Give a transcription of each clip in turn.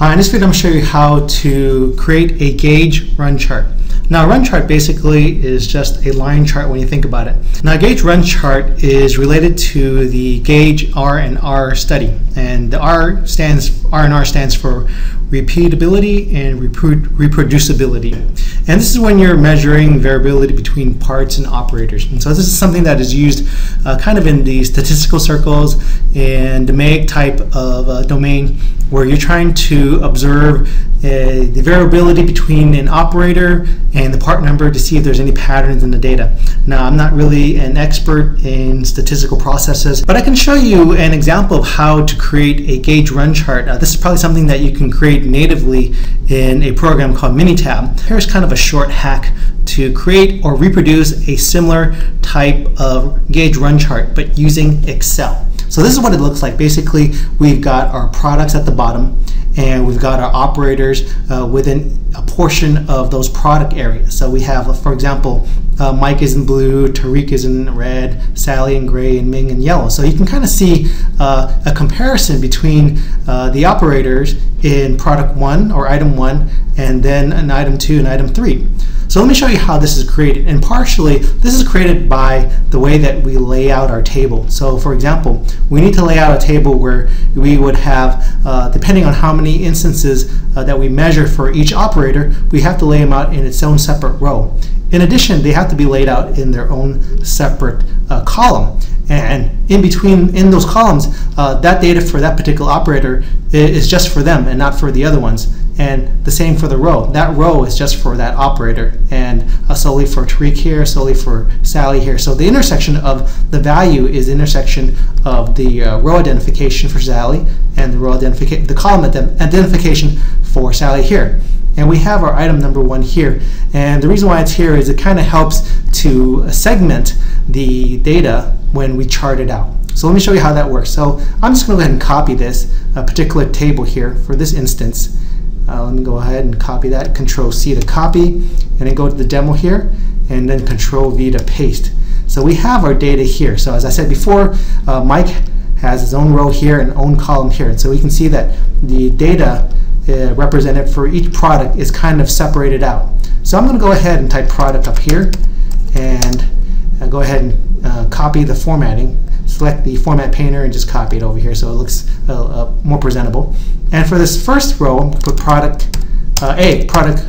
In this video I'm going to show you how to create a gauge run chart. Now, a run chart basically is just a line chart when you think about it. Now, a gauge run chart is related to the Gage R&R study, and the R&R stands for repeatability and reproducibility. And this is when you're measuring variability between parts and operators. And so this is something that is used kind of in the statistical circles and DMAIC type of domain, where you're trying to observe the variability between an operator and the part number to see if there's any patterns in the data. Now, I'm not really an expert in statistical processes, but I can show you an example of how to create a gauge run chart. This is probably something that you can create natively in a program called Minitab. Here's kind of a short hack to create or reproduce a similar type of gauge run chart, but using Excel. So this is what it looks like. Basically, we've got our products at the bottom, and we've got our operators within a portion of those product areas. So we have, for example, Mike is in blue, Tariq is in red, Sally in gray, and Ming in yellow. So you can kind of see a comparison between the operators in product 1 or item 1, and then in item 2 and item 3. So let me show you how this is created. And partially, this is created by the way that we lay out our table. So for example, we need to lay out a table where we would have, depending on how many instances that we measure for each operator, we have to lay them out in its own separate row. In addition, they have to be laid out in their own separate column. And in between, in those columns, that data for that particular operator is just for them and not for the other ones. And the same for the row. That row is just for that operator, and solely for Tariq here, solely for Sally here. So the intersection of the value is the intersection of the row identification for Sally and the row identification, the column identification for Sally here. And we have our item number 1 here. And the reason why it's here is it kind of helps to segment the data when we chart it out. So let me show you how that works. So I'm just going to go ahead and copy this particular table here for this instance. Let me go ahead and copy that, Control-C to copy, and then go to the demo here, and then Control-V to paste. So we have our data here. So as I said before, Mike has his own row here and own column here. And so we can see that the data represented for each product is kind of separated out. So I'm going to go ahead and type product up here, and I'll go ahead and copy the formatting. Select the format painter and just copy it over here so it looks more presentable. And for this first row, put product A. Product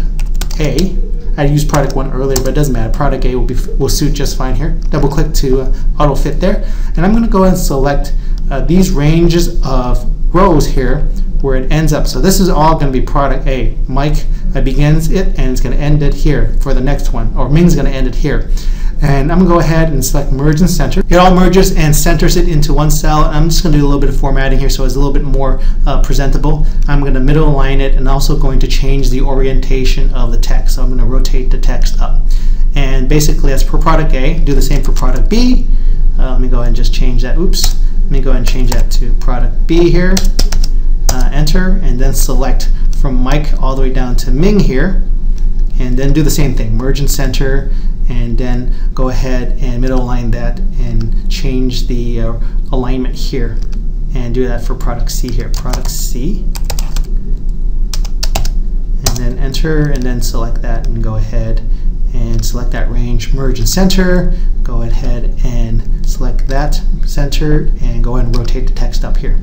A. I used product 1 earlier, but it doesn't matter. Product A will suit just fine here. Double click to auto fit there. And I'm going to go ahead and select these ranges of rows here where it ends up. So this is all going to be product A. Mike begins it, and it's going to end it here for the next one, or Ming's going to end it here. And I'm going to go ahead and select merge and center. It all merges and centers it into one cell. I'm just going to do a little bit of formatting here so it's a little bit more presentable. I'm going to middle align it, and also going to change the orientation of the text. So I'm going to rotate the text up. And basically that's for product A. Do the same for product B. Let me go ahead and just change that. Oops. Let me go ahead and change that to product B here. Enter, and then select from Mike all the way down to Ming here. And then do the same thing. Merge and center, and then go ahead and middle align that and change the alignment here, and do that for product C here, product C, and then enter, and then select that and go ahead and select that range, merge and center, go ahead and select that center, and go ahead and rotate the text up here.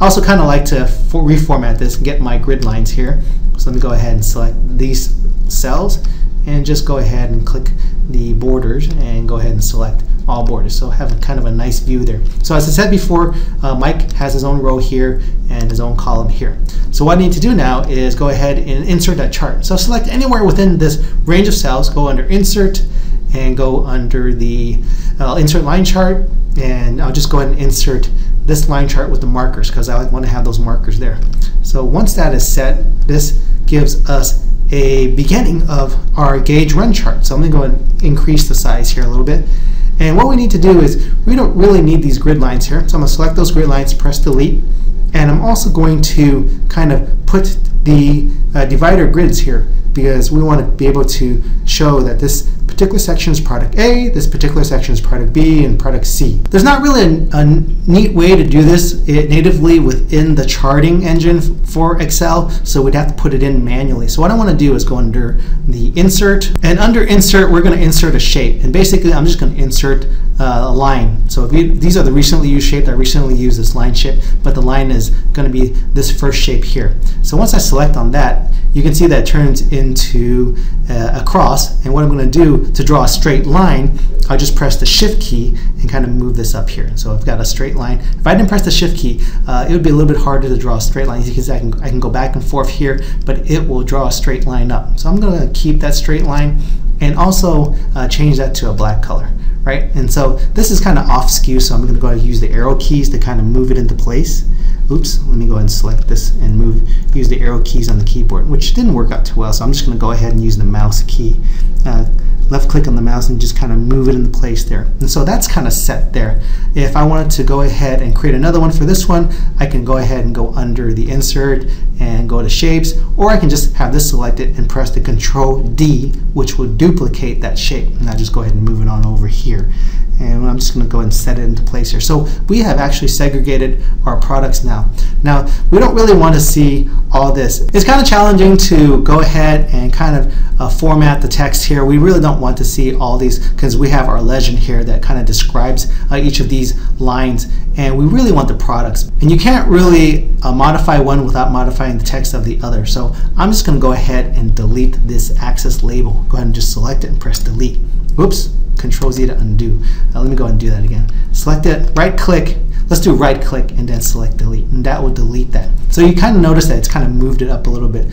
I also kind of like to reformat this and get my grid lines here, so let me go ahead and select these cells and just go ahead and click the borders and go ahead and select all borders. So have a kind of a nice view there. So as I said before, Mike has his own row here and his own column here. So what I need to do now is go ahead and insert that chart. So select anywhere within this range of cells, go under insert, and go under the insert line chart, and I'll just go ahead and insert this line chart with the markers because I want to have those markers there. So once that is set, this gives us a beginning of our gauge run chart. So I'm going to go ahead and increase the size here a little bit. And what we need to do is, we don't really need these grid lines here. So I'm going to select those grid lines, press delete. And I'm also going to kind of put the divider grids here because we want to be able to show that this particular section is product A, this particular section is product B, and product C. There's not really a neat way to do this natively within the charting engine for Excel, so we'd have to put it in manually. So what I want to do is go under the insert, and under insert, we're going to insert a shape. And basically, I'm just going to insert a line. So if these are the recently used shapes. I recently used this line shape, but the line is going to be this first shape here. So once I select on that, you can see that it turns into a cross. And what I'm going to do to draw a straight line, I'll just press the shift key and kind of move this up here. So I've got a straight line. If I didn't press the shift key, it would be a little bit harder to draw a straight line. As you can see, I can go back and forth here, but it will draw a straight line up. So I'm going to keep that straight line and also change that to a black color. Right? And so this is kind of off skew, so I'm going to go ahead and use the arrow keys to kind of move it into place. Oops, let me go ahead and select this and move, use the arrow keys on the keyboard, which didn't work out too well, so I'm just going to go ahead and use the mouse key. Left click on the mouse and just kind of move it into place there. And so that's kind of set there. If I wanted to go ahead and create another one for this one, I can go ahead and go under the insert and go to shapes, or I can just have this selected and press the control D, which will duplicate that shape. And I'll just go ahead and move it on over here. And I'm just going to go ahead and set it into place here. So we have actually segregated our products now. Now, we don't really want to see all this. It's kind of challenging to go ahead and kind of format the text here. We really don't want to see all these because we have our legend here that kind of describes each of these lines, and we really want the products. And you can't really modify one without modifying the text of the other. So I'm just going to go ahead and delete this axis label. Go ahead and just select it and press delete. Whoops. Control Z to undo. Let me go and do that again. Select it, right click, let's do right click and then select delete, and that will delete that. So you kind of notice that it's kind of moved it up a little bit.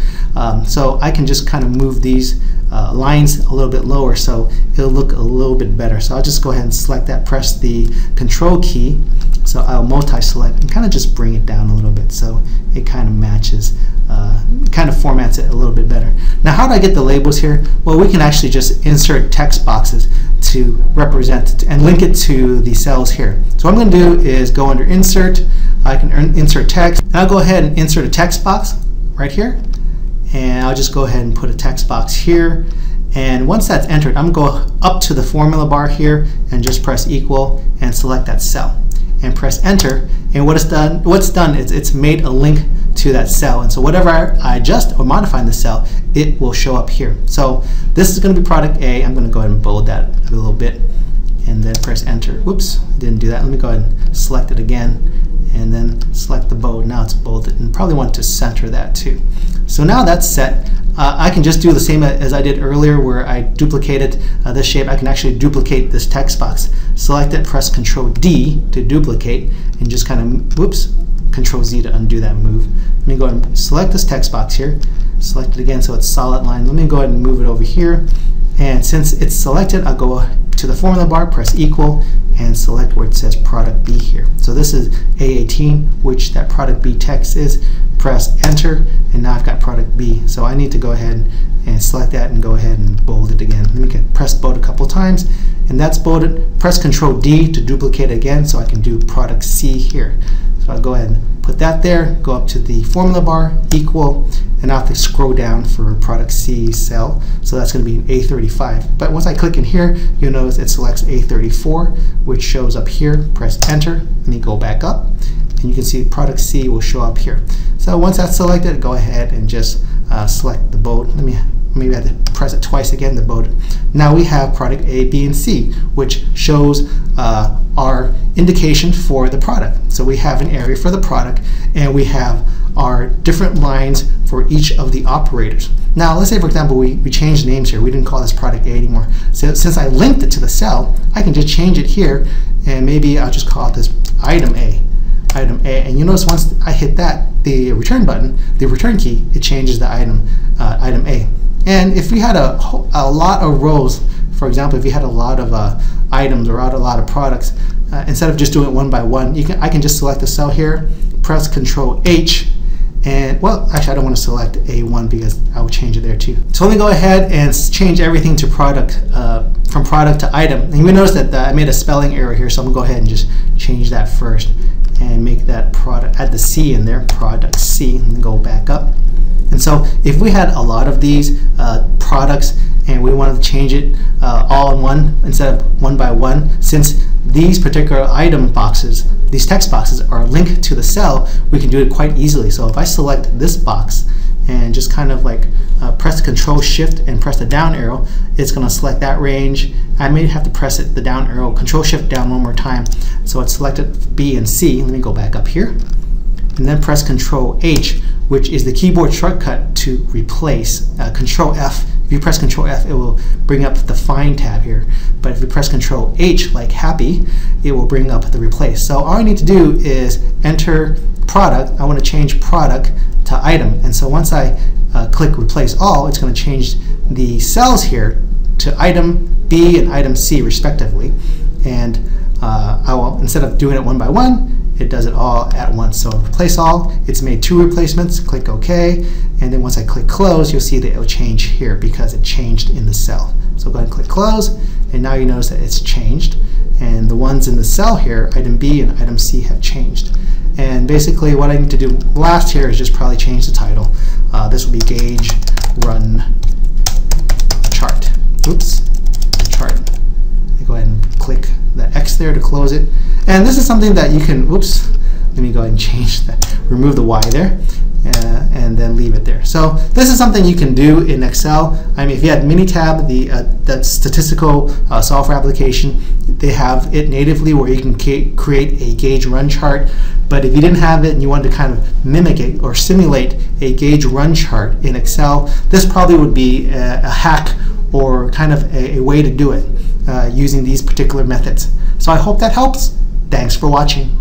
So I can just kind of move these lines a little bit lower so it'll look a little bit better. So I'll just go ahead and select that, press the control key, so I'll multi-select and kind of just bring it down a little bit so it kind of matches, kind of formats it a little bit better. Now, how do I get the labels here? Well, we can actually just insert text boxes to represent and link it to the cells here. So what I'm going to do is go under insert, I can insert text, and I'll go ahead and insert a text box right here, and I'll just go ahead and put a text box here, and once that's entered, I'm going to go up to the formula bar here and just press equal and select that cell and press enter, and what's done is it's made a link to that cell, and so whatever I adjust or modify in the cell, it will show up here. So this is going to be product A. I'm going to go ahead and bold that a little bit and then press enter. Whoops, didn't do that. Let me go ahead and select it again and then select the bold. Now it's bolded, and probably want to center that too. So now that's set. I can just do the same as I did earlier where I duplicated this shape. I can actually duplicate this text box. Select it, press Control D to duplicate, and just kind of, whoops, Control Z to undo that move. Let me go ahead and select this text box here. Select it again so it's solid line. Let me go ahead and move it over here. And since it's selected, I'll go to the formula bar, press equal, and select where it says product B here. So this is A18, which that product B text is. Press enter, and now I've got product B. So I need to go ahead and select that and go ahead and bold it again. Let me press bold a couple times, and that's bolded. Press Control D to duplicate again so I can do product C here. So I'll go ahead and put that there, go up to the formula bar, equal, and I'll have to scroll down for product C cell. So that's going to be an A35. But once I click in here, you'll notice it selects A34, which shows up here. Press enter. Let me go back up, and you can see product C will show up here. So once that's selected, go ahead and just select the bold. Let me maybe I have to press it twice again to bold it. Now we have product A, B, and C, which shows our indication for the product. So we have an area for the product, and we have our different lines for each of the operators. Now let's say, for example, we changed names here. We didn't call this product A anymore. So since I linked it to the cell, I can just change it here, and maybe I'll just call it this item A. Item A, and you notice once I hit that, the return button, the return key, it changes the item, item A. And if we had a lot of rows, for example, if you had a lot of items or a lot of products, instead of just doing it one by one, I can just select the cell here, press Control H, and well, actually I don't want to select A1 because I will change it there too. So let me go ahead and change everything to product, from product to item. And you notice that I made a spelling error here, so I'm gonna go ahead and just change that first. and make that product, add the C in there, product C, and go back up. And so if we had a lot of these products and we wanted to change it all in one instead of one by one, since these particular item boxes, these text boxes are linked to the cell, we can do it quite easily. So if I select this box and just kind of like press Control Shift and press the down arrow, it's going to select that range. I may have to press it, the down arrow, Control Shift down one more time. So it's selected B and C. Let me go back up here and then press Control H, which is the keyboard shortcut to replace Control F. If you press Control F, it will bring up the Find tab here. But if you press Control H, like happy, it will bring up the replace. So all I need to do is enter product. I want to change product to item. And so once I click replace all, it's going to change the cells here to item B and item C respectively. And I will, instead of doing it one by one, it does it all at once. So replace all, it's made two replacements, click OK, and then once I click close, you'll see that it will change here because it changed in the cell. So go ahead and click close, and now you notice that it's changed, and the ones in the cell here, item B and item C, have changed. And basically what I need to do last here is just probably change the title. This will be Gage Run Chart. Oops, chart. Go ahead and click the X there to close it. And this is something that you can, whoops, let me go ahead and change that, remove the Y there, and then leave it there. So this is something you can do in Excel. I mean, if you had Minitab, that statistical software application, they have it natively where you can create a gauge run chart. But if you didn't have it and you wanted to kind of mimic it or simulate a gauge run chart in Excel, this probably would be a hack or kind of a way to do it using these particular methods. So I hope that helps. Thanks for watching.